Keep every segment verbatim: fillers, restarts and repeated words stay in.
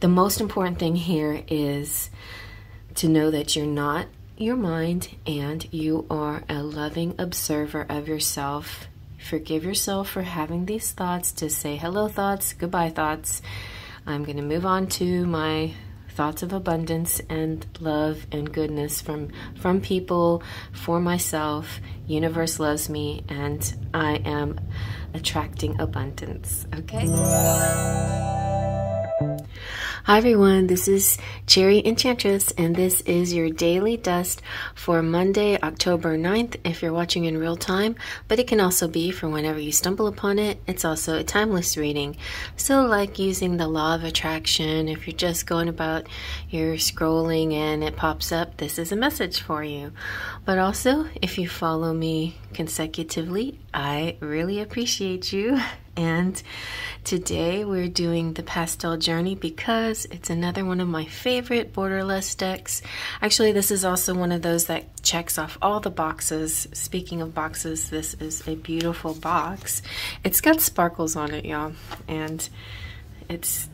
The most important thing here is to know that you're not your mind and you are a loving observer of yourself. Forgive yourself for having these thoughts. To say hello thoughts, goodbye thoughts. I'm going to move on to my thoughts of abundance and love and goodness from from people, for myself. Universe loves me and I am attracting abundance. Okay. Hi everyone, this is Cherry Enchantress and this is your Daily Dust for Monday, October ninth, if you're watching in real time, but it can also be for whenever you stumble upon it. It's also a timeless reading. So like using the law of attraction, if you're just going about your scrolling and it pops up, this is a message for you. But also, if you follow me consecutively, I really appreciate you. And today we're doing the Pastel Journey because it's another one of my favorite borderless decks. Actually, this is also one of those that checks off all the boxes. Speaking of boxes, this is a beautiful box. It's got sparkles on it, y'all, and it's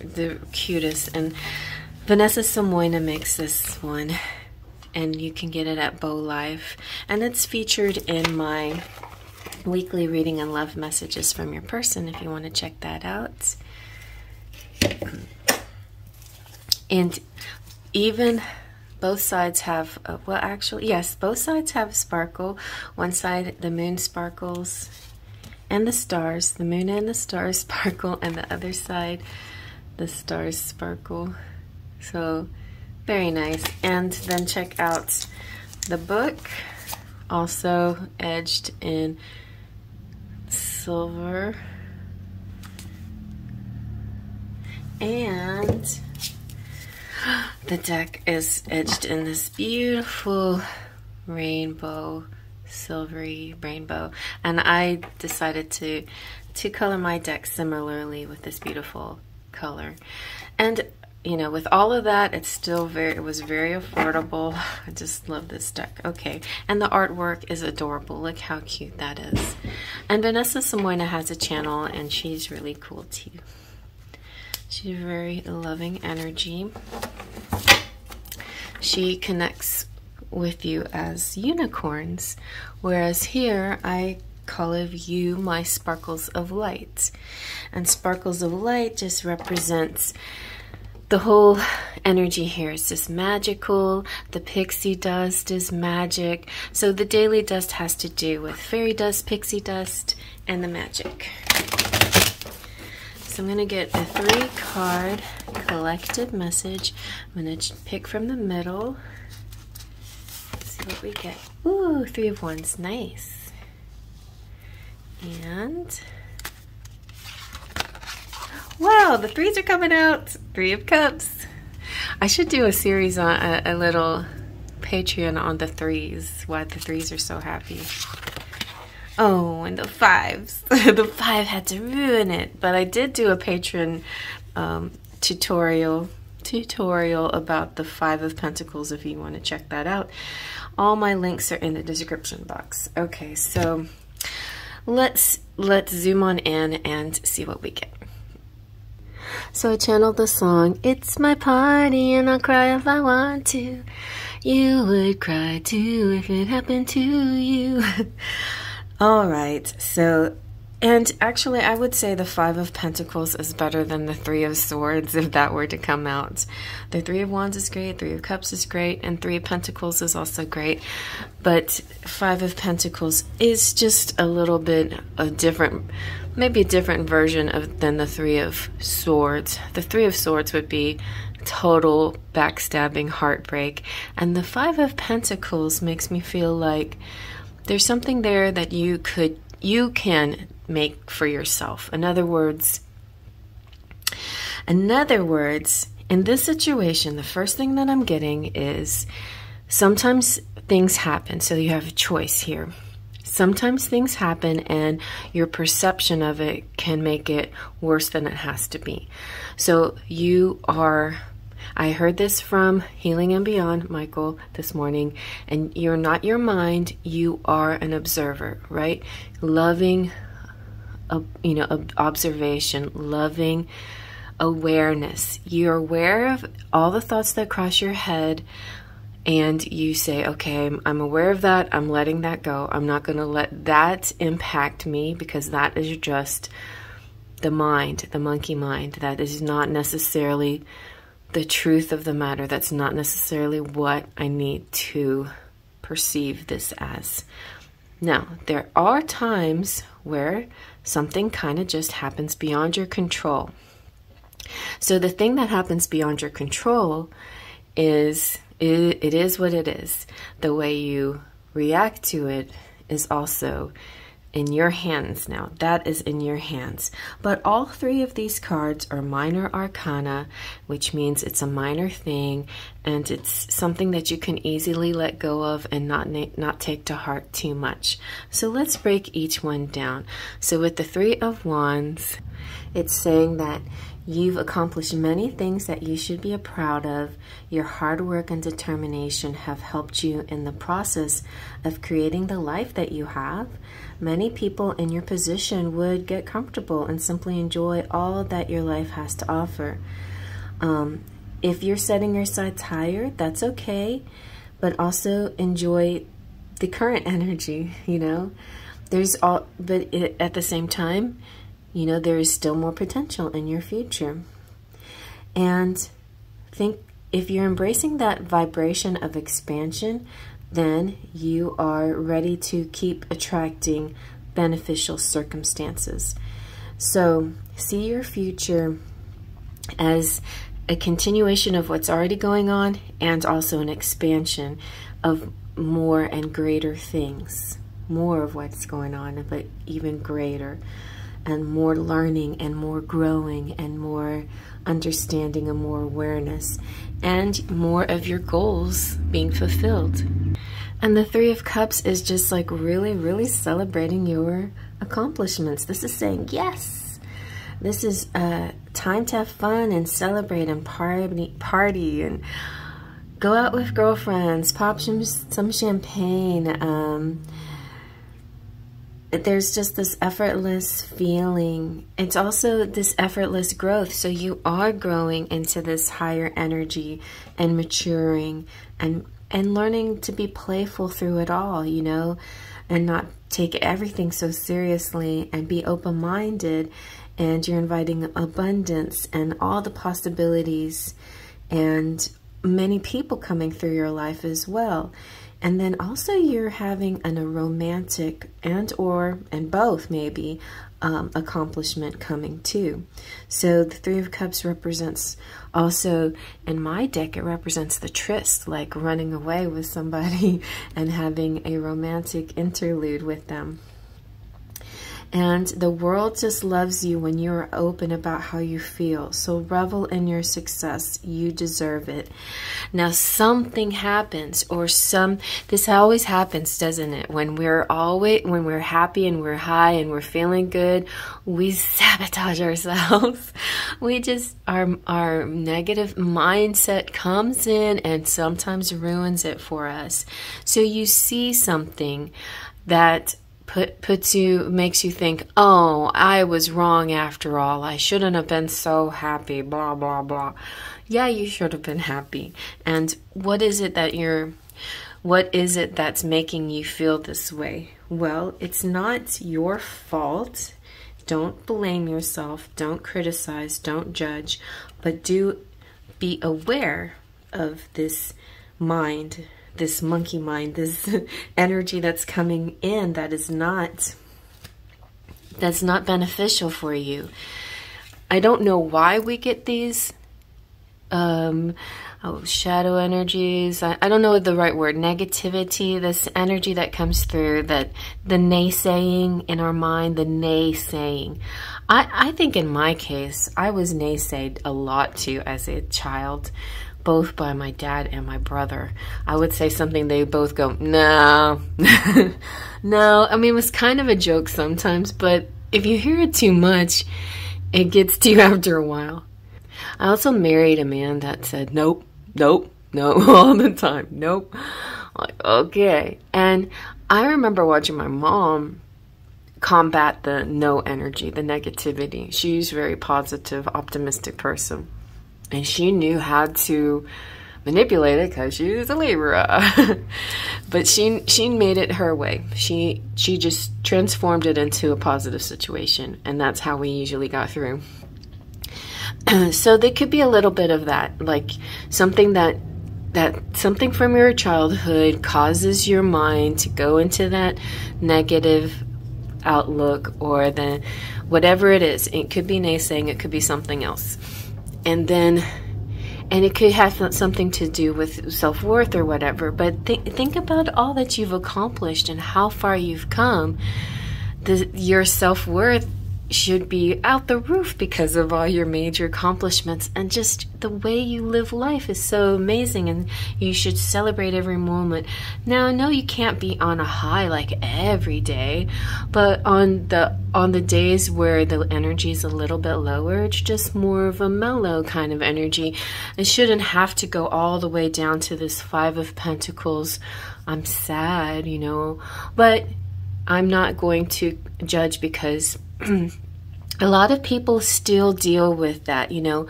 the cutest. And Vanessa Somuayina makes this one, and you can get it at Bow Life. And it's featured in my weekly reading and love messages from your person if you want to check that out. And even both sides have a, well actually yes both sides have sparkle. One side the moon sparkles and the stars, the moon and the stars sparkle, and the other side the stars sparkle. So very nice. And then check out the book, also edged in silver, and the deck is edged in this beautiful rainbow, silvery rainbow. And I decided to to color my deck similarly with this beautiful color. And you know, with all of that, it's still very, it was very affordable. I just love this deck. Okay, and the artwork is adorable. Look how cute that is. And Vanessa Somuayina has a channel, and she's really cool too. She's very loving energy. She connects with you as unicorns, whereas here I call of you my sparkles of light. And sparkles of light just represents the whole energy here is just magical. The pixie dust is magic. So the daily dust has to do with fairy dust, pixie dust, and the magic. So I'm going to get a three card collective message. I'm going to pick from the middle. Let's see what we get. Ooh, three of wands. Nice. And wow, the threes are coming out. Three of cups. I should do a series on a, a little Patreon on the threes, why the threes are so happy. Oh, and the fives. The five had to ruin it. But I did do a Patreon um, tutorial tutorial about the five of pentacles if you want to check that out. All my links are in the description box. Okay, so let's let's zoom on in and see what we get. So I channeled the song, "It's my party and I'll cry if I want to. You would cry too if it happened to you." All right, so, and actually I would say the Five of Pentacles is better than the Three of Swords if that were to come out. The Three of Wands is great, Three of Cups is great, and Three of Pentacles is also great. But Five of Pentacles is just a little bit a different, maybe a different version of than the Three of Swords. The Three of Swords would be total backstabbing heartbreak. And the Five of Pentacles makes me feel like there's something there that you could, you can make for yourself. In other words, in other words, in this situation, the first thing that I'm getting is sometimes things happen. So you have a choice here. Sometimes things happen and your perception of it can make it worse than it has to be. So you are, I heard this from Healing and Beyond, Michael, this morning, and you're not your mind, you are an observer, right? Loving, you know, observation, loving awareness. You're aware of all the thoughts that cross your head, and you say, okay, I'm aware of that. I'm letting that go. I'm not going to let that impact me, because that is just the mind, the monkey mind. That is not necessarily the truth of the matter. That's not necessarily what I need to perceive this as. Now, there are times where something kind of just happens beyond your control. So the thing that happens beyond your control is, it, it is what it is. The way you react to it is also in your hands now. That is in your hands. But all three of these cards are minor arcana, which means it's a minor thing, and it's something that you can easily let go of and not not take to heart too much. So let's break each one down. So with the Three of Wands, it's saying that you've accomplished many things that you should be proud of. Your hard work and determination have helped you in the process of creating the life that you have. Many people in your position would get comfortable and simply enjoy all that your life has to offer. Um, if you're setting your sights higher, that's okay, but also enjoy the current energy, you know? There's all, but it, at the same time, you know, there is still more potential in your future. And think, if you're embracing that vibration of expansion, then you are ready to keep attracting beneficial circumstances. So see your future as a continuation of what's already going on, and also an expansion of more and greater things. More of what's going on, but even greater. And more learning, and more growing, and more understanding, and more awareness, and more of your goals being fulfilled. And the Three of Cups is just like really, really celebrating your accomplishments. This is saying, yes, this is uh, time to have fun and celebrate and party, party and go out with girlfriends, pop some, some champagne. Um, There's just this effortless feeling. It's also this effortless growth. So you are growing into this higher energy and maturing and and learning to be playful through it all, you know, and not take everything so seriously, and be open-minded, and you're inviting abundance and all the possibilities and many people coming through your life as well. And then also you're having an, a romantic and or, and both maybe, um, accomplishment coming too. So the Three of Cups represents also, in my deck, it represents the tryst, like running away with somebody and having a romantic interlude with them. And the world just loves you when you're open about how you feel. So revel in your success. You deserve it. Now something happens, or some, this always happens, doesn't it? When we're always, when we're happy and we're high and we're feeling good, we sabotage ourselves. We just, our, our negative mindset comes in and sometimes ruins it for us. So you see something that Put, puts you, makes you think, oh, I was wrong after all. I shouldn't have been so happy, blah, blah, blah. Yeah, you should have been happy. And what is it that you're, what is it that's making you feel this way? Well, it's not your fault. Don't blame yourself. Don't criticize. Don't judge. But do be aware of this mind, this monkey mind, this energy that's coming in that is not, that's not beneficial for you. I don't know why we get these um, oh, shadow energies. I, I don't know the right word, negativity, this energy that comes through, that the naysaying in our mind, the naysaying. I, I think in my case, I was naysayed a lot too as a child, both by my dad and my brother. I would say something, they both go, no, no. I mean, it was kind of a joke sometimes, but if you hear it too much, it gets to you after a while. I also married a man that said, nope, nope, no, all the time, nope. I'm like, okay. And I remember watching my mom combat the no energy, the negativity. She's a very positive, optimistic person. And she knew how to manipulate it because she was a Libra. But she she made it her way. She she just transformed it into a positive situation. And that's how we usually got through. So there could be a little bit of that, like something that that something from your childhood causes your mind to go into that negative outlook, or the whatever it is. It could be naysaying, it could be something else. And then and it could have something to do with self-worth or whatever. But th think about all that you've accomplished and how far you've come. The, your self-worth should be out the roof because of all your major accomplishments, and just the way you live life is so amazing, and you should celebrate every moment. Now, I know you can't be on a high like every day, but on the on the days where the energy is a little bit lower, it's just more of a mellow kind of energy. It shouldn't have to go all the way down to this Five of Pentacles. I'm sad, you know, but I'm not going to judge, because a lot of people still deal with that, you know.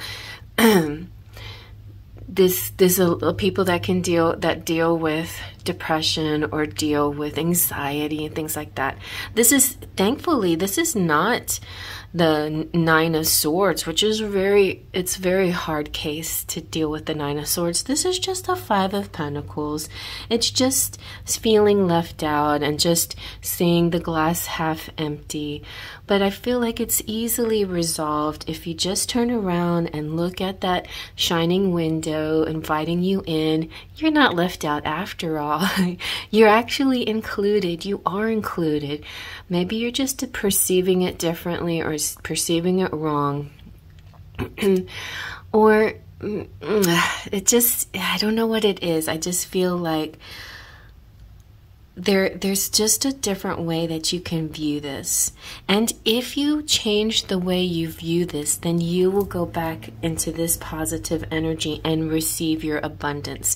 This, there's a, a people that can deal that deal with depression or deal with anxiety and things like that. This is, thankfully, this is not the Nine of Swords, which is very, it's very hard case to deal with the Nine of Swords. This is just a Five of Pentacles. It's just feeling left out and just seeing the glass half empty. But I feel like it's easily resolved if you just turn around and look at that shining window inviting you in. You're not left out after all. You're actually included. You are included. Maybe you're just perceiving it differently, or perceiving it wrong. Or it just, I don't know what it is. I just feel like there there's just a different way that you can view this. And if you change the way you view this, then you will go back into this positive energy and receive your abundance.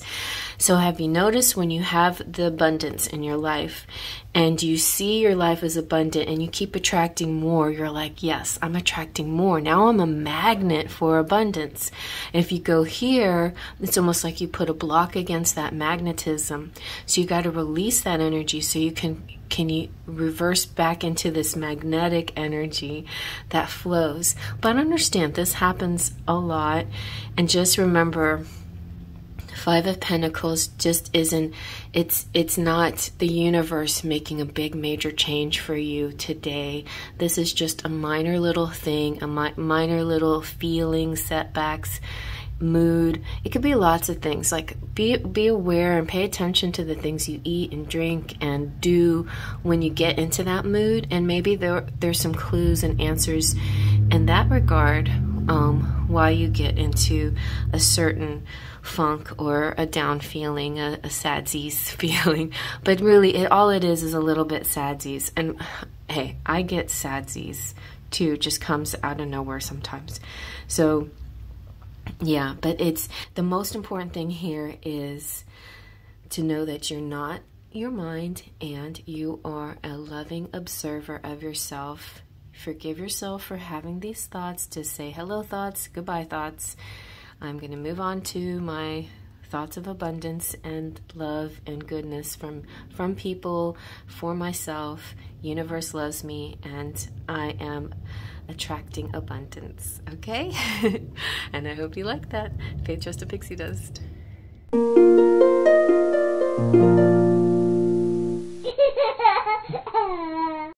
So have you noticed when you have the abundance in your life and you see your life as abundant and you keep attracting more, you're like, yes, I'm attracting more. Now I'm a magnet for abundance. And if you go here, it's almost like you put a block against that magnetism. So you got to release that energy so you can can you reverse back into this magnetic energy that flows. But understand, this happens a lot. And just remember, Five of Pentacles just isn't, it's it's not the universe making a big major change for you today. This is just a minor little thing, a mi minor little feeling, setbacks, mood. It could be lots of things. Like be be aware and pay attention to the things you eat and drink and do when you get into that mood, and maybe there there's some clues and answers in that regard, um, why you get into a certain funk or a down feeling, a, a sadsies feeling. But really, it all it is is a little bit sadsies. And hey, I get sadsies too. It just comes out of nowhere sometimes. So yeah, but it's, the most important thing here is to know that you're not your mind, and you are a loving observer of yourself. Forgive yourself for having these thoughts. To say hello thoughts, goodbye thoughts. I'm going to move on to my thoughts of abundance and love and goodness from, from people, for myself. Universe loves me, and I am attracting abundance, okay? And I hope you like that. Faith, Trust, and Pixie Dust.